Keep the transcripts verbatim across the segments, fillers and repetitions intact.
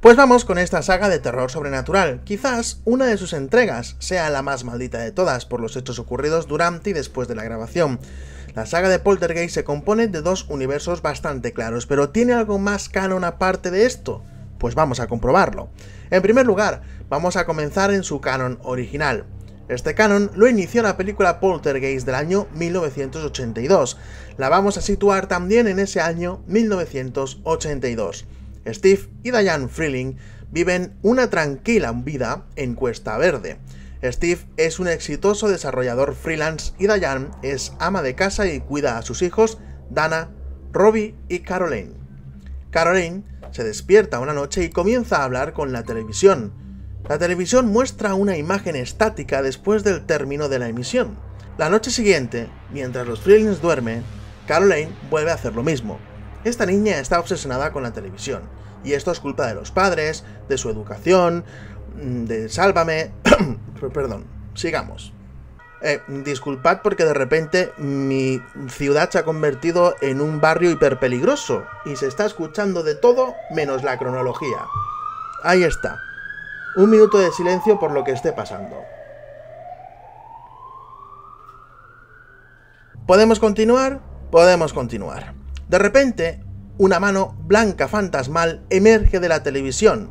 Pues vamos con esta saga de terror sobrenatural. Quizás una de sus entregas sea la más maldita de todas por los hechos ocurridos durante y después de la grabación. La saga de Poltergeist se compone de dos universos bastante claros, pero ¿tiene algo más canon aparte de esto? Pues vamos a comprobarlo. En primer lugar, vamos a comenzar en su canon original. Este canon lo inició la película Poltergeist del año mil novecientos ochenta y dos. La vamos a situar también en ese año mil novecientos ochenta y dos. Steve y Diane Freeling viven una tranquila vida en Cuesta Verde. Steve es un exitoso desarrollador freelance y Diane es ama de casa y cuida a sus hijos Dana, Robbie y Carol Anne. Carol Anne se despierta una noche y comienza a hablar con la televisión. La televisión muestra una imagen estática después del término de la emisión. La noche siguiente, mientras los Freelings duermen, Carol Anne vuelve a hacer lo mismo. Esta niña está obsesionada con la televisión, y esto es culpa de los padres, de su educación, de Sálvame... Perdón, sigamos. Eh, disculpad porque de repente mi ciudad se ha convertido en un barrio hiperpeligroso, y se está escuchando de todo menos la cronología. Ahí está. Un minuto de silencio por lo que esté pasando. ¿Podemos continuar? Podemos continuar. De repente, una mano blanca fantasmal emerge de la televisión.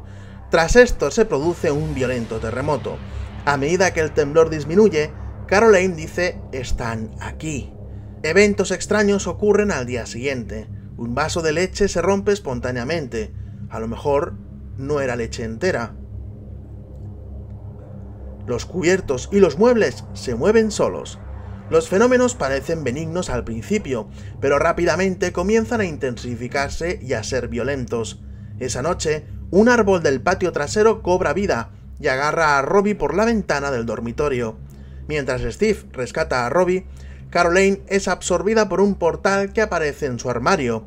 Tras esto se produce un violento terremoto. A medida que el temblor disminuye, Carol Anne dice, están aquí. Eventos extraños ocurren al día siguiente. Un vaso de leche se rompe espontáneamente. A lo mejor no era leche entera. Los cubiertos y los muebles se mueven solos. Los fenómenos parecen benignos al principio, pero rápidamente comienzan a intensificarse y a ser violentos. Esa noche, un árbol del patio trasero cobra vida y agarra a Robbie por la ventana del dormitorio. Mientras Steve rescata a Robbie, Carol Anne es absorbida por un portal que aparece en su armario.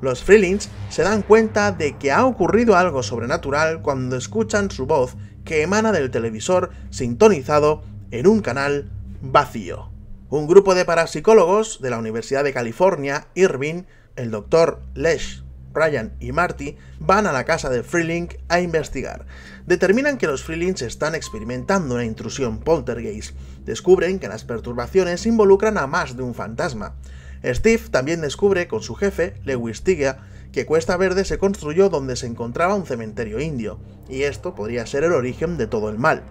Los Freelings se dan cuenta de que ha ocurrido algo sobrenatural cuando escuchan su voz que emana del televisor sintonizado en un canal vacío. Un grupo de parapsicólogos de la Universidad de California, Irvine, el doctor Lesh, Ryan y Marty van a la casa de Freeling a investigar. Determinan que los Freelings están experimentando una intrusión poltergeist. Descubren que las perturbaciones involucran a más de un fantasma. Steve también descubre con su jefe, Lewis Teague, que Cuesta Verde se construyó donde se encontraba un cementerio indio, y esto podría ser el origen de todo el mal.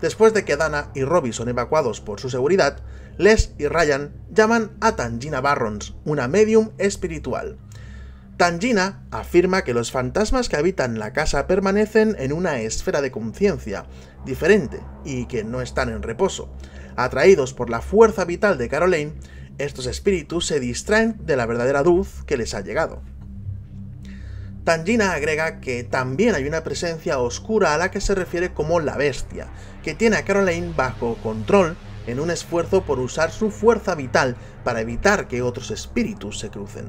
Después de que Dana y Robbie son evacuados por su seguridad, Les y Ryan llaman a Tangina Barrons, una medium espiritual. Tangina afirma que los fantasmas que habitan la casa permanecen en una esfera de conciencia diferente y que no están en reposo. Atraídos por la fuerza vital de Carol Anne, estos espíritus se distraen de la verdadera luz que les ha llegado. Tangina agrega que también hay una presencia oscura a la que se refiere como la bestia, que tiene a Carol Anne bajo control en un esfuerzo por usar su fuerza vital para evitar que otros espíritus se crucen.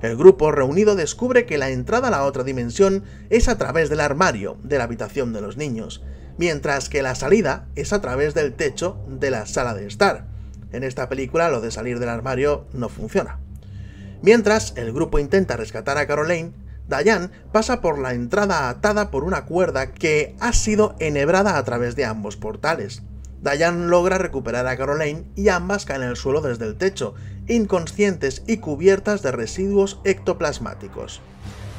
El grupo reunido descubre que la entrada a la otra dimensión es a través del armario de la habitación de los niños, mientras que la salida es a través del techo de la sala de estar. En esta película lo de salir del armario no funciona. Mientras el grupo intenta rescatar a Carol Anne, Diane pasa por la entrada atada por una cuerda que ha sido enhebrada a través de ambos portales. Diane logra recuperar a Carol Anne y ambas caen al suelo desde el techo, inconscientes y cubiertas de residuos ectoplasmáticos.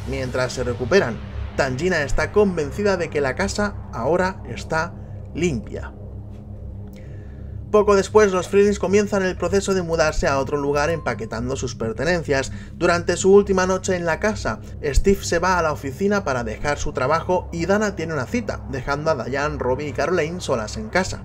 Mientras se recuperan, Tangina está convencida de que la casa ahora está limpia. Poco después, los Freelings comienzan el proceso de mudarse a otro lugar empaquetando sus pertenencias. Durante su última noche en la casa, Steve se va a la oficina para dejar su trabajo y Dana tiene una cita, dejando a Diane, Robbie y Carol Anne solas en casa.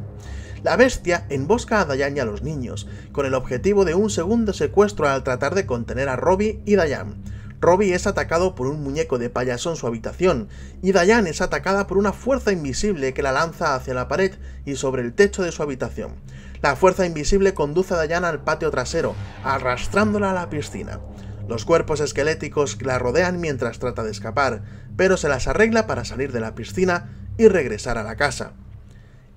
La bestia embosca a Diane y a los niños, con el objetivo de un segundo secuestro al tratar de contener a Robbie y Diane. Robbie es atacado por un muñeco de payaso en su habitación, y Diane es atacada por una fuerza invisible que la lanza hacia la pared y sobre el techo de su habitación. La fuerza invisible conduce a Diane al patio trasero, arrastrándola a la piscina. Los cuerpos esqueléticos la rodean mientras trata de escapar, pero se las arregla para salir de la piscina y regresar a la casa.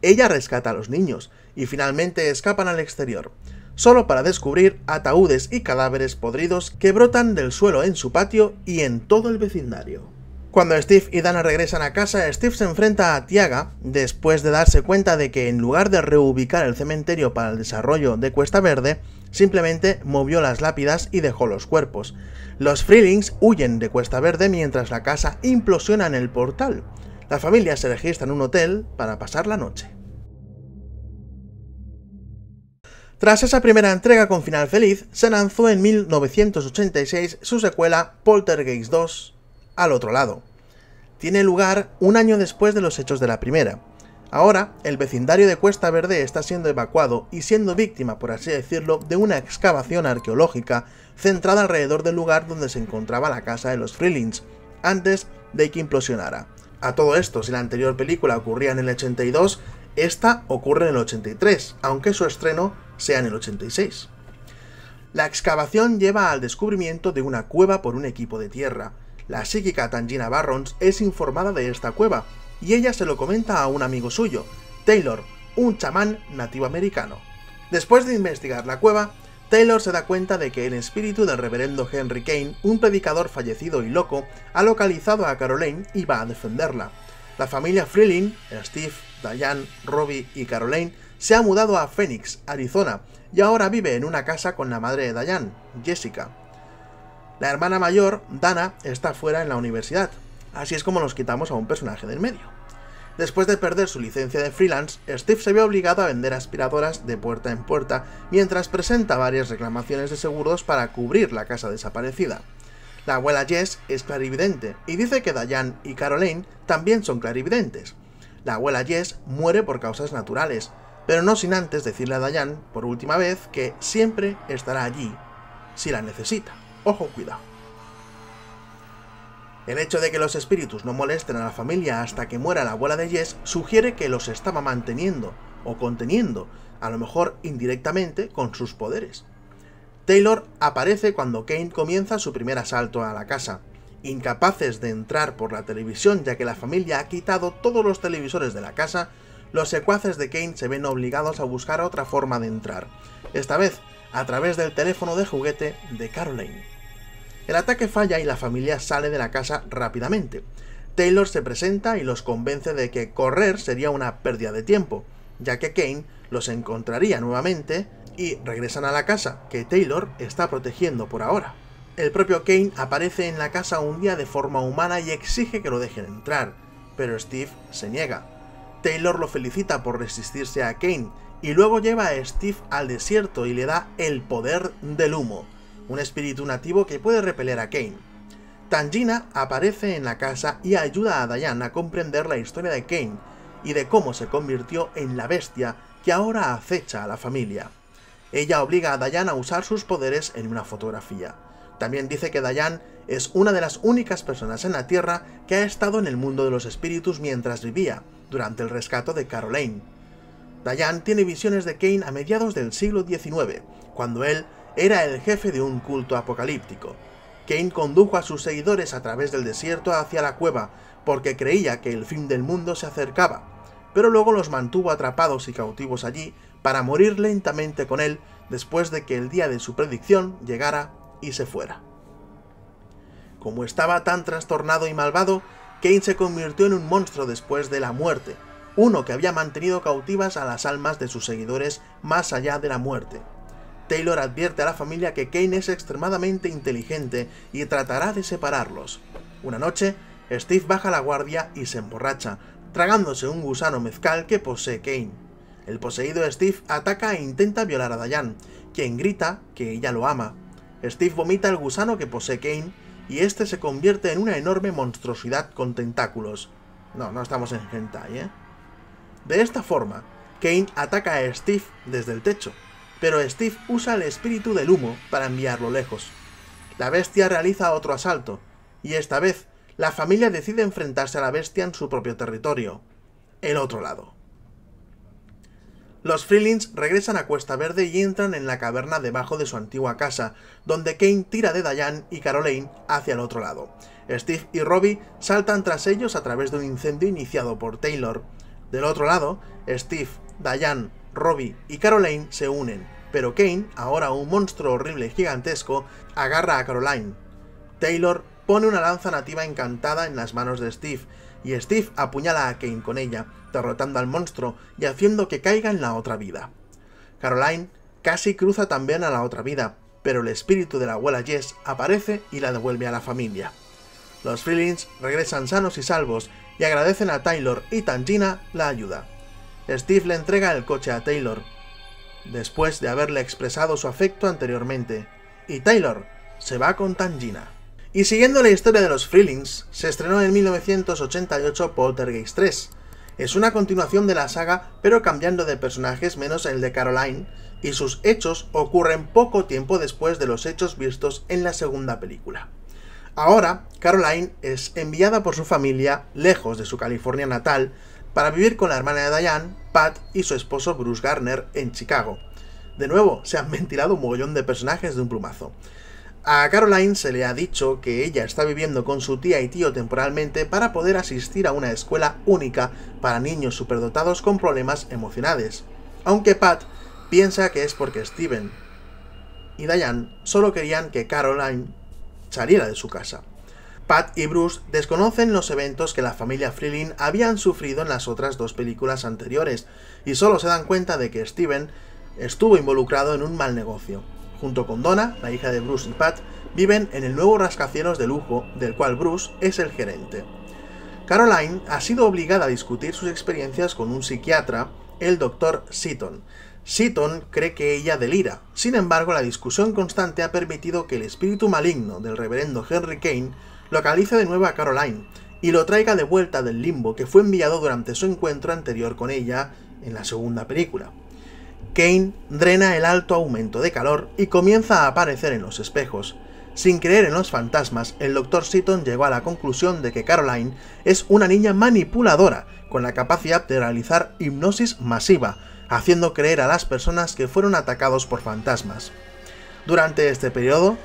Ella rescata a los niños, y finalmente escapan al exterior, solo para descubrir ataúdes y cadáveres podridos que brotan del suelo en su patio y en todo el vecindario. Cuando Steve y Dana regresan a casa, Steve se enfrenta a Tiaga después de darse cuenta de que en lugar de reubicar el cementerio para el desarrollo de Cuesta Verde, simplemente movió las lápidas y dejó los cuerpos. Los Freelings huyen de Cuesta Verde mientras la casa implosiona en el portal. La familia se registra en un hotel para pasar la noche. Tras esa primera entrega con final feliz, se lanzó en mil novecientos ochenta y seis su secuela Poltergeist dos, Al Otro Lado. Tiene lugar un año después de los hechos de la primera. Ahora, el vecindario de Cuesta Verde está siendo evacuado y siendo víctima, por así decirlo, de una excavación arqueológica centrada alrededor del lugar donde se encontraba la casa de los Freelings, antes de que implosionara. A todo esto, si la anterior película ocurría en el ochenta y dos, esta ocurre en el ochenta y tres, aunque su estreno sea en el ochenta y seis. La excavación lleva al descubrimiento de una cueva por un equipo de tierra. La psíquica Tangina Barrons es informada de esta cueva, y ella se lo comenta a un amigo suyo, Taylor, un chamán nativo americano. Después de investigar la cueva, Taylor se da cuenta de que el espíritu del reverendo Henry Kane, un predicador fallecido y loco, ha localizado a Carol Anne y va a defenderla. La familia Freeling, Steve, Diane, Robbie y Carol Anne, se ha mudado a Phoenix, Arizona, y ahora vive en una casa con la madre de Diane, Jessica. La hermana mayor, Dana, está fuera en la universidad. Así es como nos quitamos a un personaje del medio. Después de perder su licencia de freelance, Steve se ve obligado a vender aspiradoras de puerta en puerta mientras presenta varias reclamaciones de seguros para cubrir la casa desaparecida. La abuela Jess es clarividente y dice que Diane y Carol Anne también son clarividentes. La abuela Jess muere por causas naturales, pero no sin antes decirle a Diane, por última vez, que siempre estará allí si la necesita. Ojo, cuidado. El hecho de que los espíritus no molesten a la familia hasta que muera la abuela de Jess sugiere que los estaba manteniendo o conteniendo, a lo mejor indirectamente con sus poderes. Taylor aparece cuando Kane comienza su primer asalto a la casa. Incapaces de entrar por la televisión ya que la familia ha quitado todos los televisores de la casa, los secuaces de Kane se ven obligados a buscar otra forma de entrar, esta vez a través del teléfono de juguete de Carol Anne. El ataque falla y la familia sale de la casa rápidamente. Taylor se presenta y los convence de que correr sería una pérdida de tiempo, ya que Kane los encontraría nuevamente y regresan a la casa, que Taylor está protegiendo por ahora. El propio Kane aparece en la casa un día de forma humana y exige que lo dejen entrar, pero Steve se niega. Taylor lo felicita por resistirse a Kane y luego lleva a Steve al desierto y le da el poder del humo, un espíritu nativo que puede repeler a Kane. Tangina aparece en la casa y ayuda a Diane a comprender la historia de Kane y de cómo se convirtió en la bestia que ahora acecha a la familia. Ella obliga a Diane a usar sus poderes en una fotografía. También dice que Diane es una de las únicas personas en la Tierra que ha estado en el mundo de los espíritus mientras vivía, durante el rescate de Carol Anne. Diane tiene visiones de Kane a mediados del siglo diecinueve, cuando él era el jefe de un culto apocalíptico. Kane condujo a sus seguidores a través del desierto hacia la cueva, porque creía que el fin del mundo se acercaba, pero luego los mantuvo atrapados y cautivos allí para morir lentamente con él después de que el día de su predicción llegara y se fuera. Como estaba tan trastornado y malvado, Kane se convirtió en un monstruo después de la muerte, uno que había mantenido cautivas a las almas de sus seguidores más allá de la muerte. Taylor advierte a la familia que Kane es extremadamente inteligente y tratará de separarlos. Una noche, Steve baja la guardia y se emborracha, tragándose un gusano mezcal que posee Kane. El poseído Steve ataca e intenta violar a Diane, quien grita que ella lo ama. Steve vomita el gusano que posee Kane y este se convierte en una enorme monstruosidad con tentáculos. No, no estamos en hentai, ¿eh? De esta forma, Kane ataca a Steve desde el techo, pero Steve usa el espíritu del humo para enviarlo lejos. La bestia realiza otro asalto, y esta vez la familia decide enfrentarse a la bestia en su propio territorio, el otro lado. Los Freelings regresan a Cuesta Verde y entran en la caverna debajo de su antigua casa, donde Kane tira de Diane y Carol Anne hacia el otro lado. Steve y Robbie saltan tras ellos a través de un incendio iniciado por Taylor. Del otro lado, Steve, Diane, Robbie y Carol Anne se unen, pero Kane, ahora un monstruo horrible y gigantesco, agarra a Carol Anne. Taylor pone una lanza nativa encantada en las manos de Steve, y Steve apuñala a Kane con ella, derrotando al monstruo y haciendo que caiga en la otra vida. Caroline casi cruza también a la otra vida, pero el espíritu de la abuela Jess aparece y la devuelve a la familia. Los Freelings regresan sanos y salvos y agradecen a Taylor y Tangina la ayuda. Steve le entrega el coche a Taylor, después de haberle expresado su afecto anteriormente, y Taylor se va con Tangina. Y siguiendo la historia de los Freelings, se estrenó en mil novecientos ochenta y ocho Poltergeist tres. Es una continuación de la saga, pero cambiando de personajes menos el de Caroline, y sus hechos ocurren poco tiempo después de los hechos vistos en la segunda película. Ahora, Caroline es enviada por su familia, lejos de su California natal, para vivir con la hermana de Diane, Pat y su esposo Bruce Garner en Chicago. De nuevo, se han ventilado un mogollón de personajes de un plumazo. A Caroline se le ha dicho que ella está viviendo con su tía y tío temporalmente para poder asistir a una escuela única para niños superdotados con problemas emocionales, aunque Pat piensa que es porque Steven y Diane solo querían que Caroline saliera de su casa. Pat y Bruce desconocen los eventos que la familia Freeling habían sufrido en las otras dos películas anteriores y solo se dan cuenta de que Steven estuvo involucrado en un mal negocio. Junto con Donna, la hija de Bruce y Pat, viven en el nuevo rascacielos de lujo, del cual Bruce es el gerente. Caroline ha sido obligada a discutir sus experiencias con un psiquiatra, el doctor Seaton. Seaton cree que ella delira, sin embargo la discusión constante ha permitido que el espíritu maligno del reverendo Henry Kane localice de nuevo a Caroline y lo traiga de vuelta del limbo que fue enviado durante su encuentro anterior con ella en la segunda película. Kane drena el alto aumento de calor y comienza a aparecer en los espejos. Sin creer en los fantasmas, el doctor Seaton llegó a la conclusión de que Caroline es una niña manipuladora, con la capacidad de realizar hipnosis masiva, haciendo creer a las personas que fueron atacados por fantasmas. Durante este periodo,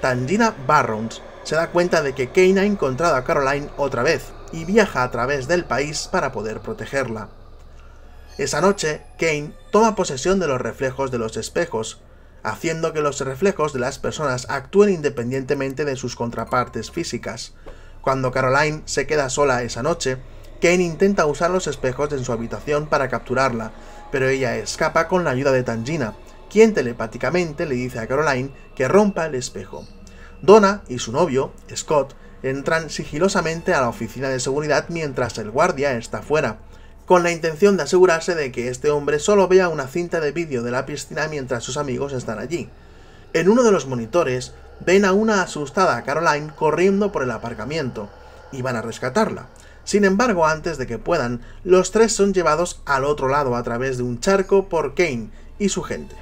Tangina Barrons se da cuenta de que Kane ha encontrado a Caroline otra vez y viaja a través del país para poder protegerla. Esa noche, Kane toma posesión de los reflejos de los espejos, haciendo que los reflejos de las personas actúen independientemente de sus contrapartes físicas. Cuando Caroline se queda sola esa noche, Kane intenta usar los espejos en su habitación para capturarla, pero ella escapa con la ayuda de Tangina, quien telepáticamente le dice a Caroline que rompa el espejo. Donna y su novio, Scott, entran sigilosamente a la oficina de seguridad mientras el guardia está fuera, con la intención de asegurarse de que este hombre solo vea una cinta de vídeo de la piscina mientras sus amigos están allí. En uno de los monitores, ven a una asustada Caroline corriendo por el aparcamiento, y van a rescatarla. Sin embargo, antes de que puedan, los tres son llevados al otro lado a través de un charco por Kane y su gente.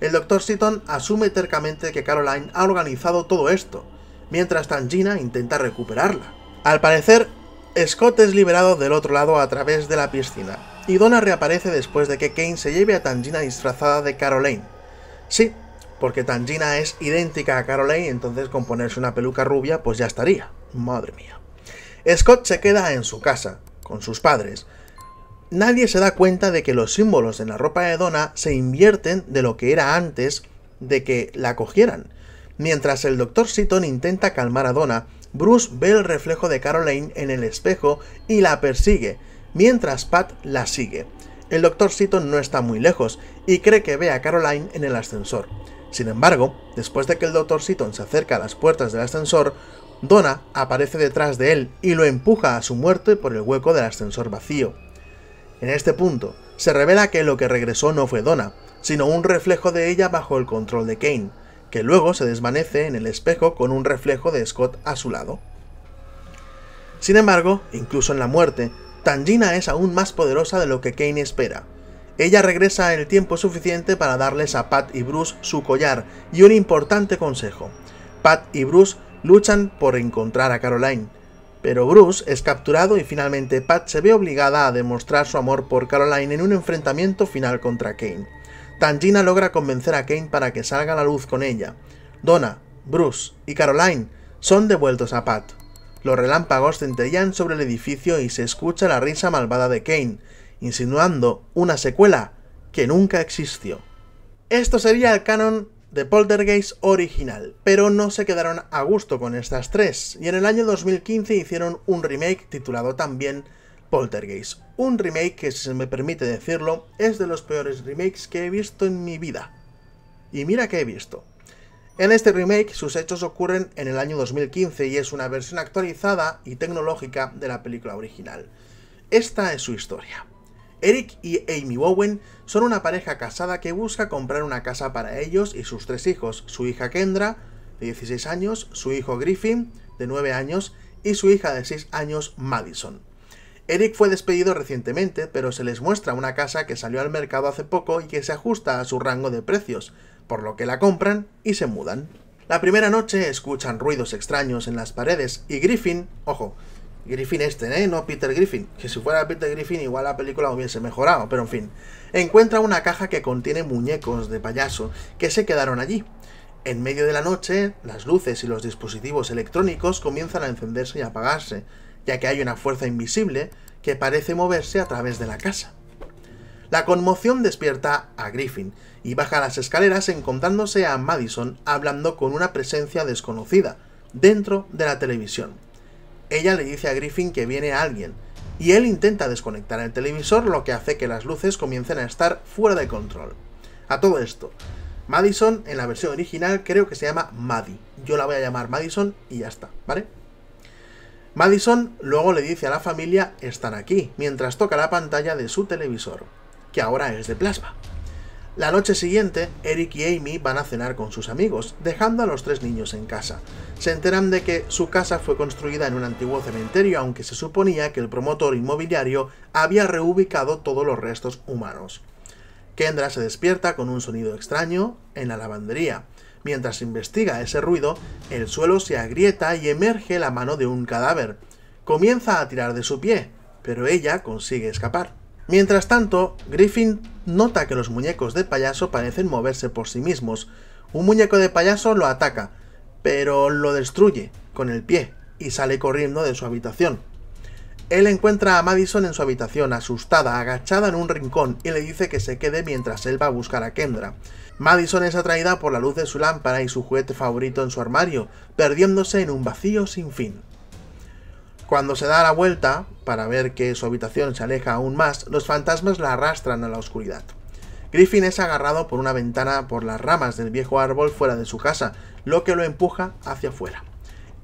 El doctor Seaton asume tercamente que Caroline ha organizado todo esto, mientras Tangina intenta recuperarla. Al parecer, Scott es liberado del otro lado a través de la piscina, y Donna reaparece después de que Kane se lleve a Tangina disfrazada de Caroline. Sí, porque Tangina es idéntica a Caroline, entonces con ponerse una peluca rubia pues ya estaría. Madre mía. Scott se queda en su casa, con sus padres. Nadie se da cuenta de que los símbolos en la ropa de Donna se invierten de lo que era antes de que la cogieran. Mientras el doctor Seaton intenta calmar a Donna, Bruce ve el reflejo de Caroline en el espejo y la persigue, mientras Pat la sigue. El doctor Seaton no está muy lejos y cree que ve a Caroline en el ascensor. Sin embargo, después de que el doctor Seaton se acerca a las puertas del ascensor, Donna aparece detrás de él y lo empuja a su muerte por el hueco del ascensor vacío. En este punto, se revela que lo que regresó no fue Donna, sino un reflejo de ella bajo el control de Kane, que luego se desvanece en el espejo con un reflejo de Scott a su lado. Sin embargo, incluso en la muerte, Tangina es aún más poderosa de lo que Kane espera. Ella regresa el tiempo suficiente para darles a Pat y Bruce su collar y un importante consejo. Pat y Bruce luchan por encontrar a Caroline, pero Bruce es capturado y finalmente Pat se ve obligada a demostrar su amor por Caroline en un enfrentamiento final contra Kane. Tangina logra convencer a Kane para que salga a la luz con ella. Donna, Bruce y Caroline son devueltos a Pat. Los relámpagos centellan sobre el edificio y se escucha la risa malvada de Kane, insinuando una secuela que nunca existió. Esto sería el canon de Poltergeist original, pero no se quedaron a gusto con estas tres, y en el año dos mil quince hicieron un remake titulado también Poltergeist. Un remake que, si se me permite decirlo, es de los peores remakes que he visto en mi vida. Y mira que he visto. En este remake, sus hechos ocurren en el año dos mil quince y es una versión actualizada y tecnológica de la película original. Esta es su historia. Eric y Amy Bowen son una pareja casada que busca comprar una casa para ellos y sus tres hijos, su hija Kendra, de dieciséis años, su hijo Griffin, de nueve años, y su hija de seis años, Madison. Eric fue despedido recientemente, pero se les muestra una casa que salió al mercado hace poco y que se ajusta a su rango de precios, por lo que la compran y se mudan. La primera noche escuchan ruidos extraños en las paredes y Griffin, ojo, Griffin este, ¿eh? No Peter Griffin, que si fuera Peter Griffin igual la película hubiese mejorado, pero en fin, encuentra una caja que contiene muñecos de payaso que se quedaron allí. En medio de la noche, las luces y los dispositivos electrónicos comienzan a encenderse y apagarse, ya que hay una fuerza invisible que parece moverse a través de la casa. La conmoción despierta a Griffin y baja las escaleras encontrándose a Madison hablando con una presencia desconocida dentro de la televisión. Ella le dice a Griffin que viene alguien y él intenta desconectar el televisor, lo que hace que las luces comiencen a estar fuera de control. A todo esto, Madison en la versión original creo que se llama Maddie. Yo la voy a llamar Madison y ya está, ¿vale? Madison luego le dice a la familia "están aquí", mientras toca la pantalla de su televisor, que ahora es de plasma. La noche siguiente, Eric y Amy van a cenar con sus amigos, dejando a los tres niños en casa. Se enteran de que su casa fue construida en un antiguo cementerio, aunque se suponía que el promotor inmobiliario había reubicado todos los restos humanos. Kendra se despierta con un sonido extraño en la lavandería. Mientras investiga ese ruido, el suelo se agrieta y emerge la mano de un cadáver. Comienza a tirar de su pie, pero ella consigue escapar. Mientras tanto, Griffin nota que los muñecos de payaso parecen moverse por sí mismos. Un muñeco de payaso lo ataca, pero lo destruye con el pie y sale corriendo de su habitación. Él encuentra a Madison en su habitación, asustada, agachada en un rincón, y le dice que se quede mientras él va a buscar a Kendra. Madison es atraída por la luz de su lámpara y su juguete favorito en su armario, perdiéndose en un vacío sin fin. Cuando se da la vuelta, para ver que su habitación se aleja aún más, los fantasmas la arrastran a la oscuridad. Griffin es agarrado por una ventana por las ramas del viejo árbol fuera de su casa, lo que lo empuja hacia afuera.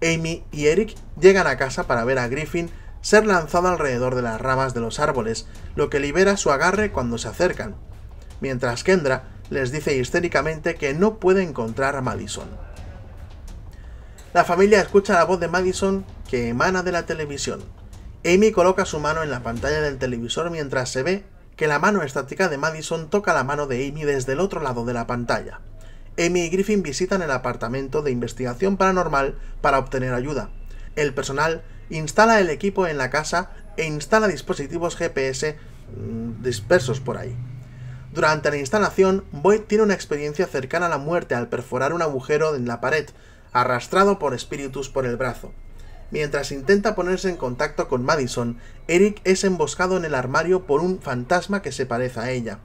Amy y Eric llegan a casa para ver a Griffin ser lanzado alrededor de las ramas de los árboles, lo que libera su agarre cuando se acercan, mientras Kendra les dice histéricamente que no puede encontrar a Madison. La familia escucha la voz de Madison que emana de la televisión. Amy coloca su mano en la pantalla del televisor mientras se ve que la mano estática de Madison toca la mano de Amy desde el otro lado de la pantalla. Amy y Griffin visitan el apartamento de investigación paranormal para obtener ayuda. El personal instala el equipo en la casa e instala dispositivos G P S dispersos por ahí. Durante la instalación, Boyd tiene una experiencia cercana a la muerte al perforar un agujero en la pared, arrastrado por espíritus por el brazo. Mientras intenta ponerse en contacto con Madison, Eric es emboscado en el armario por un fantasma que se parece a ella.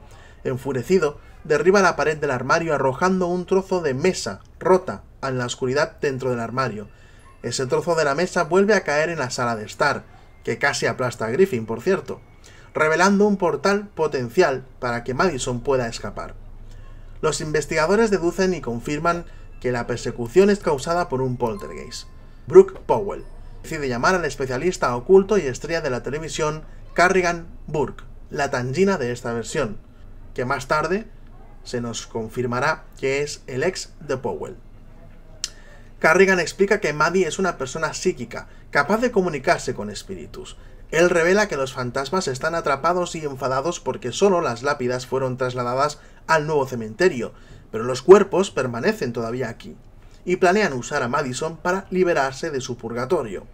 Enfurecido, derriba la pared del armario arrojando un trozo de mesa rota en la oscuridad dentro del armario. Ese trozo de la mesa vuelve a caer en la sala de estar, que casi aplasta a Griffin, por cierto, revelando un portal potencial para que Madison pueda escapar. Los investigadores deducen y confirman que la persecución es causada por un poltergeist. Brooke Powell decide llamar al especialista oculto y estrella de la televisión Carrigan Burke, la Tangina de esta versión, que más tarde se nos confirmará que es el ex de Powell. Carrigan explica que Maddie es una persona psíquica, capaz de comunicarse con espíritus. Él revela que los fantasmas están atrapados y enfadados porque solo las lápidas fueron trasladadas al nuevo cementerio, pero los cuerpos permanecen todavía aquí, y planean usar a Madison para liberarse de su purgatorio.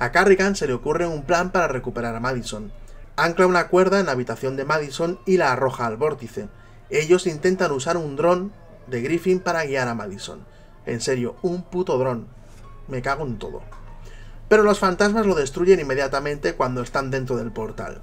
A Carrigan se le ocurre un plan para recuperar a Madison. Ancla una cuerda en la habitación de Madison y la arroja al vórtice. Ellos intentan usar un dron de Griffin para guiar a Madison. En serio, un puto dron. Me cago en todo. Pero los fantasmas lo destruyen inmediatamente cuando están dentro del portal.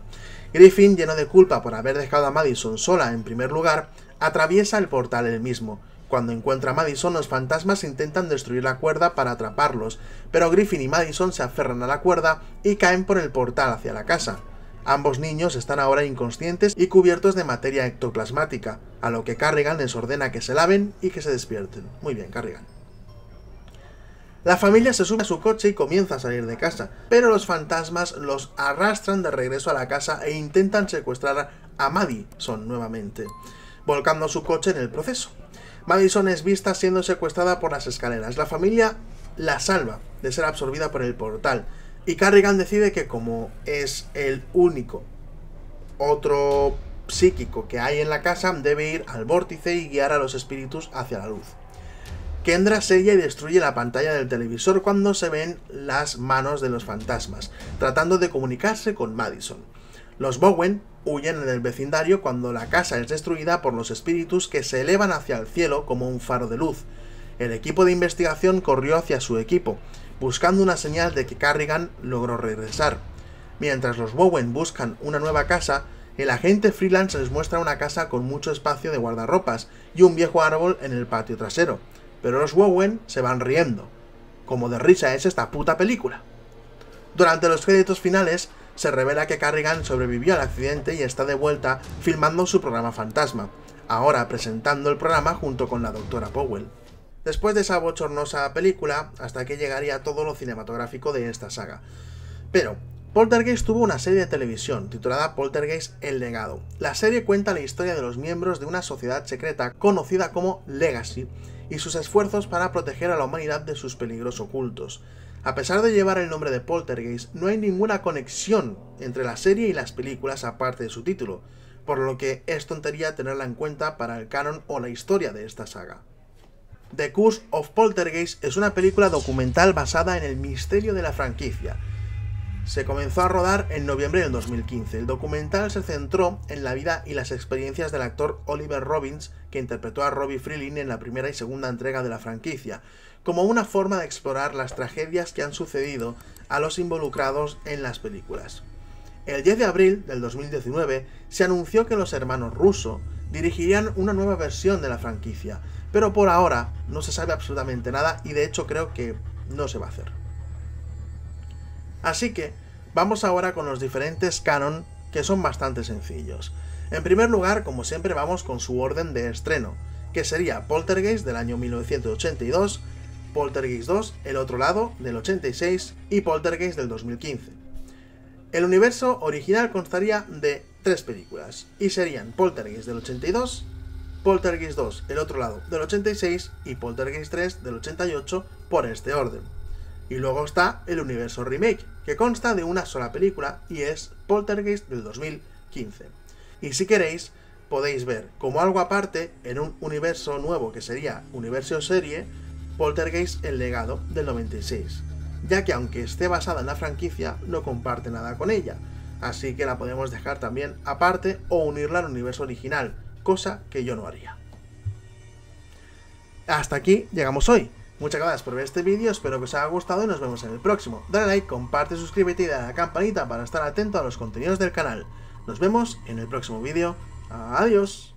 Griffin, lleno de culpa por haber dejado a Madison sola en primer lugar, atraviesa el portal él mismo, Cuando encuentra a Madison, los fantasmas intentan destruir la cuerda para atraparlos, pero Griffin y Madison se aferran a la cuerda y caen por el portal hacia la casa. Ambos niños están ahora inconscientes y cubiertos de materia ectoplasmática, a lo que Carrigan les ordena que se laven y que se despierten. Muy bien, Carrigan. La familia se sube a su coche y comienza a salir de casa, pero los fantasmas los arrastran de regreso a la casa e intentan secuestrar a Madison nuevamente, volcando su coche en el proceso. Madison es vista siendo secuestrada por las escaleras. La familia la salva de ser absorbida por el portal y Carrigan decide que, como es el único otro psíquico que hay en la casa, debe ir al vórtice y guiar a los espíritus hacia la luz. Kendra sella y destruye la pantalla del televisor cuando se ven las manos de los fantasmas, tratando de comunicarse con Madison. Los Bowen huyen del vecindario cuando la casa es destruida por los espíritus que se elevan hacia el cielo como un faro de luz. El equipo de investigación corrió hacia su equipo, buscando una señal de que Carrigan logró regresar. Mientras los Bowen buscan una nueva casa, el agente Freelance les muestra una casa con mucho espacio de guardarropas y un viejo árbol en el patio trasero, pero los Bowen se van riendo. Como de risa es esta puta película. Durante los créditos finales, se revela que Carrigan sobrevivió al accidente y está de vuelta filmando su programa Fantasma, ahora presentando el programa junto con la doctora Powell. Después de esa bochornosa película, hasta aquí llegaría todo lo cinematográfico de esta saga. Pero Poltergeist tuvo una serie de televisión titulada Poltergeist el Legado. La serie cuenta la historia de los miembros de una sociedad secreta conocida como Legacy y sus esfuerzos para proteger a la humanidad de sus peligros ocultos. A pesar de llevar el nombre de Poltergeist, no hay ninguna conexión entre la serie y las películas aparte de su título, por lo que es tontería tenerla en cuenta para el canon o la historia de esta saga. The Curse of Poltergeist es una película documental basada en el misterio de la franquicia. Se comenzó a rodar en noviembre del dos mil quince. El documental se centró en la vida y las experiencias del actor Oliver Robbins, que interpretó a Robbie Freeling en la primera y segunda entrega de la franquicia, como una forma de explorar las tragedias que han sucedido a los involucrados en las películas. El diez de abril del dos mil diecinueve se anunció que los hermanos Russo dirigirían una nueva versión de la franquicia, pero por ahora no se sabe absolutamente nada y de hecho creo que no se va a hacer. Así que vamos ahora con los diferentes canon, que son bastante sencillos. En primer lugar, como siempre, vamos con su orden de estreno, que sería Poltergeist del año mil novecientos ochenta y dos, Poltergeist dos, El Otro Lado del ochenta y seis y Poltergeist del dos mil quince. El universo original constaría de tres películas y serían Poltergeist del ochenta y dos, Poltergeist dos, El Otro Lado del ochenta y seis y Poltergeist tres del ochenta y ocho, por este orden. Y luego está el universo remake, que consta de una sola película y es Poltergeist del dos mil quince. Y si queréis, podéis ver como algo aparte, en un universo nuevo que sería universo serie, Poltergeist el Legado del noventa y seis, ya que aunque esté basada en la franquicia, no comparte nada con ella, así que la podemos dejar también aparte o unirla al universo original, cosa que yo no haría. Hasta aquí llegamos hoy. Muchas gracias por ver este vídeo, espero que os haya gustado y nos vemos en el próximo. Dale like, comparte, suscríbete y dale a la campanita para estar atento a los contenidos del canal. Nos vemos en el próximo vídeo. Adiós.